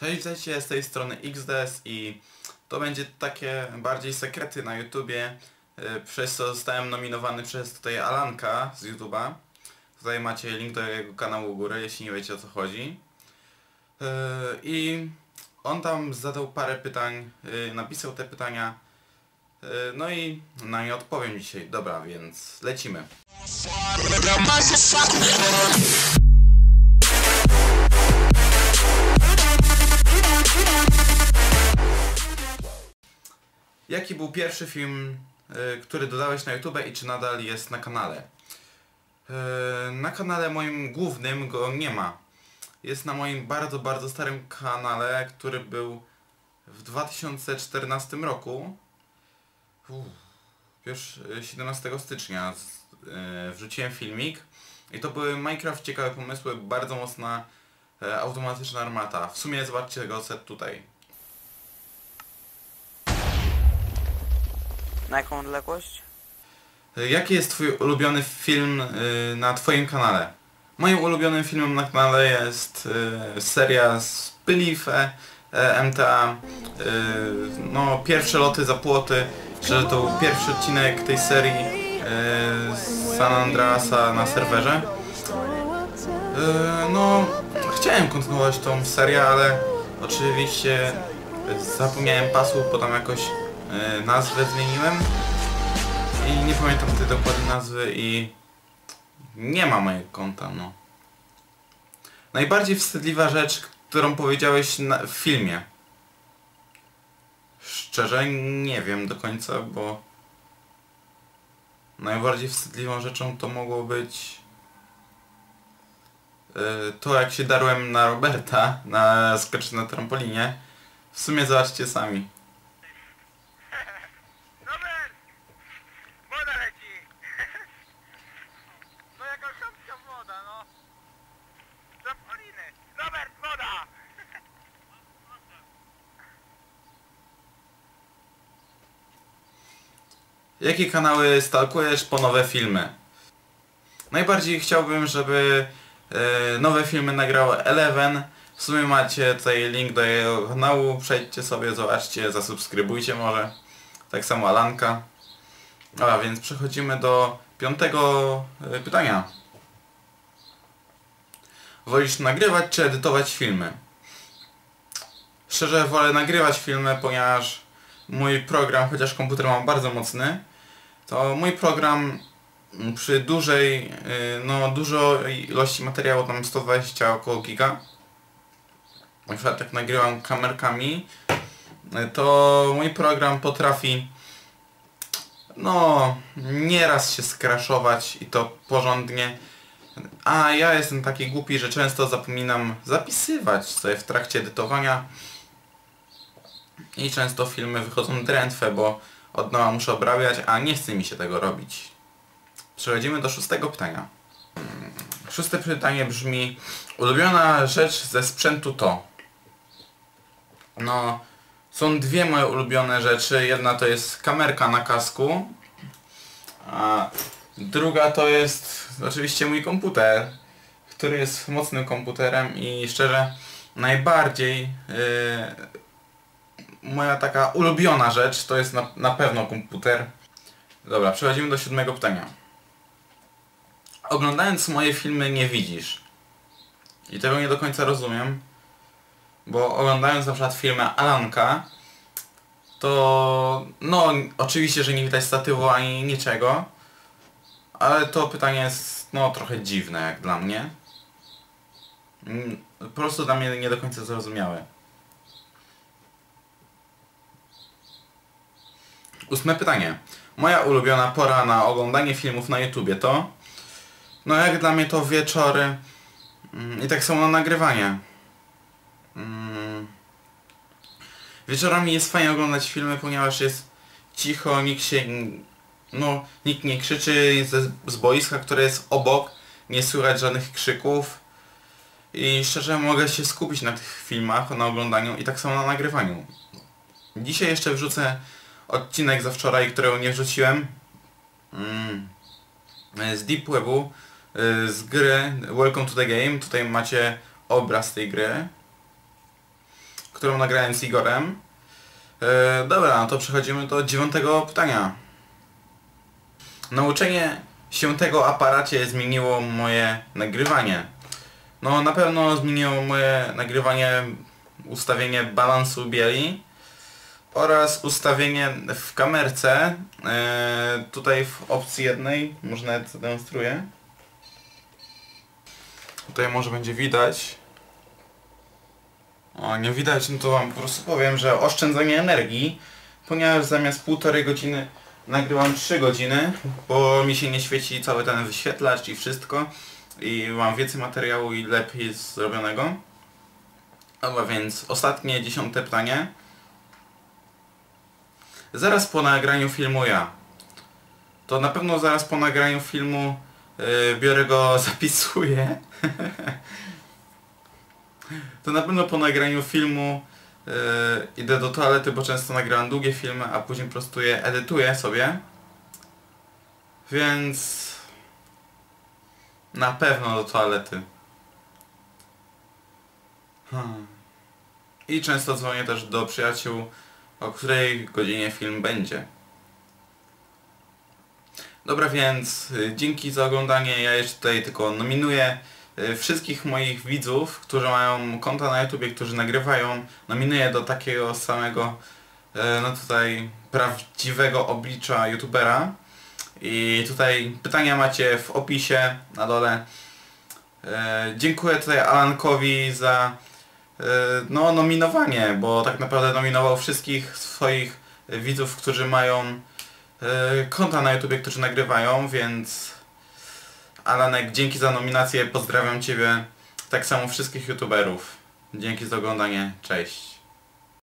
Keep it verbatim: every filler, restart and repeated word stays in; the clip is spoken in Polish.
Cześć, witajcie, z tej strony X D S i to będzie takie bardziej sekrety na YouTubie, przez co zostałem nominowany przez tutaj Alanka z YouTube'a. Tutaj macie link do jego kanału u góry, jeśli nie wiecie o co chodzi. I on tam zadał parę pytań, napisał te pytania, no i na nie odpowiem dzisiaj. Dobra, więc lecimy. Jaki był pierwszy film, y, który dodałeś na YouTube i czy nadal jest na kanale? Y, na kanale moim głównym go nie ma. Jest na moim bardzo, bardzo starym kanale, który był w dwa tysiące czternastym roku. Uff, już siedemnastego stycznia z, y, wrzuciłem filmik i to były Minecraft, ciekawe pomysły, bardzo mocna y, automatyczna armata. W sumie zobaczcie go set tutaj. Na jaką odległość? Jaki jest twój ulubiony film y, na twoim kanale? Moim ulubionym filmem na kanale jest y, seria z Pylife, e, M T A, y, no pierwsze loty za płoty, że to był pierwszy odcinek tej serii y, z San Andreasa na serwerze. Y, no, chciałem kontynuować tą serię, ale oczywiście zapomniałem pasów, bo tam jakoś nazwę zmieniłem i nie pamiętam tej dokładnej nazwy i nie ma mojego konta, no. Najbardziej wstydliwa rzecz, którą powiedziałeś na, w filmie. Szczerze nie wiem do końca, bo najbardziej wstydliwą rzeczą to mogło być yy, to, jak się darłem na Roberta, na skocz na trampolinie. W sumie zobaczcie sami. Jakie kanały stalkujesz po nowe filmy? Najbardziej chciałbym, żeby y, nowe filmy nagrały Eleven. W sumie macie tutaj link do jego kanału. Przejdźcie sobie, zobaczcie, zasubskrybujcie może. Tak samo Alanka. A więc przechodzimy do piątego y, pytania. Wolisz nagrywać czy edytować filmy? Szczerze wolę nagrywać filmy, ponieważ mój program, chociaż komputer mam bardzo mocny, to mój program przy dużej, no dużo ilości materiału, tam sto dwadzieścia około giga, na przykład jak nagrywam kamerkami, to mój program potrafi, no nieraz się skraszować i to porządnie, a ja jestem taki głupi, że często zapominam zapisywać sobie w trakcie edytowania i często filmy wychodzą drętwe, bo od nowa muszę obrabiać, a nie chce mi się tego robić. Przechodzimy do szóstego pytania. Szóste pytanie brzmi: ulubiona rzecz ze sprzętu to? No, są dwie moje ulubione rzeczy. Jedna to jest kamerka na kasku, a druga to jest oczywiście mój komputer, który jest mocnym komputerem i szczerze najbardziej yy, moja taka ulubiona rzecz to jest na, na pewno komputer. Dobra, przechodzimy do siódmego pytania. Oglądając moje filmy nie widzisz. I tego nie do końca rozumiem, bo oglądając na przykład filmy Alanka, to no oczywiście, że nie widać statywu ani niczego, ale to pytanie jest no trochę dziwne jak dla mnie. Po prostu dla mnie nie do końca zrozumiałe. Ósme pytanie. Moja ulubiona pora na oglądanie filmów na YouTubie to? No jak dla mnie to wieczory i tak samo na nagrywanie. Wieczorami jest fajnie oglądać filmy, ponieważ jest cicho, nikt się, no, nikt nie krzyczy z boiska, które jest obok, nie słychać żadnych krzyków i szczerze mogę się skupić na tych filmach, na oglądaniu i tak samo na nagrywaniu. Dzisiaj jeszcze wrzucę odcinek za wczoraj, którego nie wrzuciłem, z Deep Webu, z gry Welcome to the Game. Tutaj macie obraz tej gry. którą nagrałem z Igorem. Yy, dobra, to przechodzimy do dziewiątego pytania. Nauczenie się tego aparacie zmieniło moje nagrywanie. No na pewno zmieniło moje nagrywanie ustawienie balansu bieli oraz ustawienie w kamerce. Yy, tutaj w opcji jednej, może nawet zademonstruję. Tutaj może będzie widać. O, nie widać, no to wam po prostu powiem, że oszczędzanie energii, ponieważ zamiast półtorej godziny nagrywam trzy godziny, bo mi się nie świeci cały ten wyświetlacz i wszystko i mam więcej materiału i lepiej zrobionego. Dobra, więc ostatnie, dziesiąte pytanie. Zaraz po nagraniu filmu ja. To na pewno zaraz po nagraniu filmu yy, biorę go, zapisuję. To na pewno po nagraniu filmu yy, idę do toalety, bo często nagrałem długie filmy, a później po prostu je edytuję sobie. Więc na pewno do toalety. Hmm. I często dzwonię też do przyjaciół, o której godzinie film będzie. Dobra, więc dzięki za oglądanie. Ja jeszcze tutaj tylko nominuję wszystkich moich widzów, którzy mają konta na YouTubie, którzy nagrywają, nominuję do takiego samego, no tutaj, prawdziwego oblicza YouTubera. I tutaj pytania macie w opisie na dole. Dziękuję tutaj Alankowi za no nominowanie, bo tak naprawdę nominował wszystkich swoich widzów, którzy mają konta na YouTubie, którzy nagrywają, więc Alanek, dzięki za nominację, pozdrawiam Ciebie, tak samo wszystkich youtuberów. Dzięki za oglądanie, cześć.